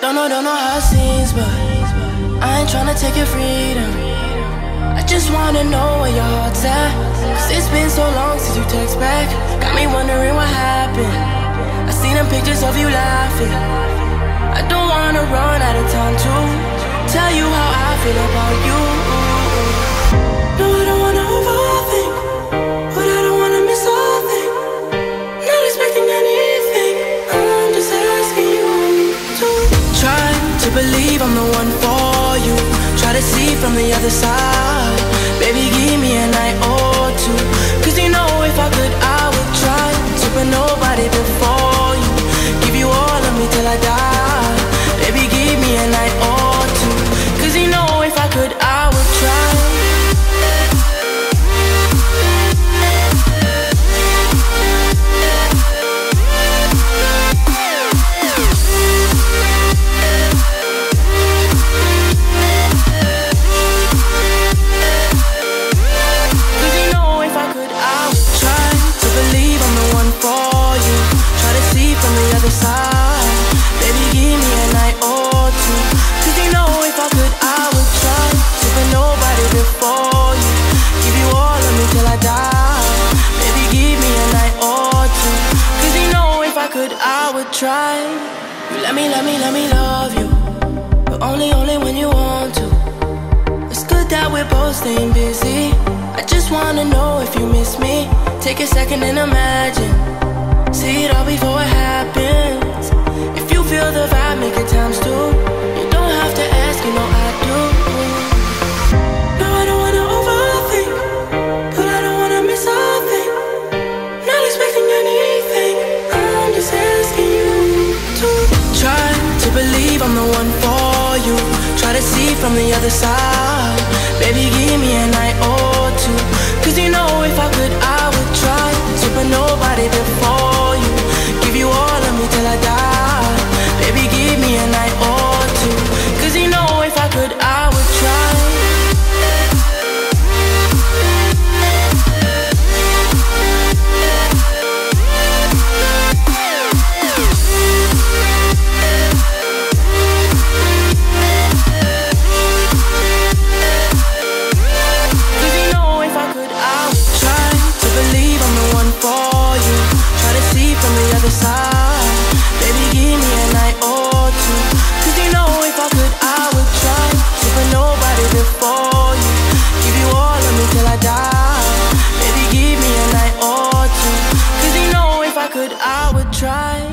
Don't know how it seems, but I ain't tryna take your freedom. I just wanna know where your heart's at, 'cause it's been so long since you text back. Got me wondering what happened. I seen them pictures of you laughing. I don't wanna run out of time to tell you how I feel about you. No, I don't wanna overthink, but I don't wanna miss a thing. Not expecting anything, I'm just asking you to try to believe I'm the one for you. Try to see from the other side. Baby, give me a night or two, 'cause you know if I could, I would try to put nobody before you. Give you all of me till I die. Baby, give me a night or two, 'cause you know if I could, I would try. Try. You let me love you, but only when you want to. It's good that we're both staying busy. I just wanna know if you miss me. Take a second and imagine. See it all before it happens. If you feel the vibe, make it times two. You don't have to ask, you know I do. No, I don't wanna overthink, but I don't wanna miss something. Not expecting anything, I'm just asking you. Try to believe I'm the one for you. Try to see from the other side. Baby, give me a night or two, 'cause you know if I could, I would try to put nobody before you. Give you all of me till I die. Baby, give me a night or two, 'cause you know if I could, I would try. Try.